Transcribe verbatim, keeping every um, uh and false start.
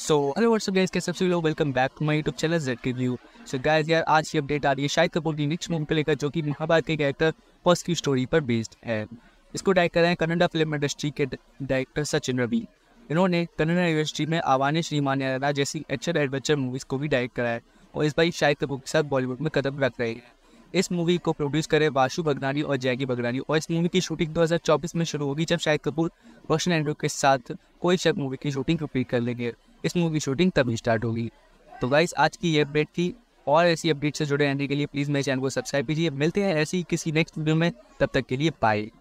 So hello what's up guys, कैसे सभी लोग, welcome back to my YouTube channel Z review. So guys यार, आज की अपडेट आ रही है शाहिद कपूर की नेक्स्ट मूवी को लेकर, जो कि महाभारत के कैरेक्टर पर्स की स्टोरी पर बेस्ड है। इसको डायरेक्ट कर रहे हैं कन्नडा फिल्म इंडस्ट्री के डायरेक्टर सचिन रवि। इन्होंने कन्नडा इंडस्ट्री में आवाने श्रीमान्यारा जैसी एक्शन एडवेंचर मूवीज़ को भी डायरेक्ट करा है और इस बार शाहिद कपूर के साथ बॉलीवुड में कदम रख रहे हैं। इस मूवी को प्रोड्यूस करे वासु बगनानी और जैगी बगनानी और इस मूवी की शूटिंग दो हज़ार चौबीस में शुरू होगी, जब शाहिद कपूर रोशन एंड्रू के साथ कोई शक मूवी की शूटिंग कंप्लीट कर लेंगे। इस मूवी की शूटिंग तभी स्टार्ट होगी। तो गाइस, आज की ये अपडेट थी और ऐसी अपडेट से जुड़े रहने के लिए प्लीज़ मेरे चैनल को सब्सक्राइब कीजिए। मिलते हैं ऐसी किसी नेक्स्ट वीडियो में, तब तक के लिए बाय।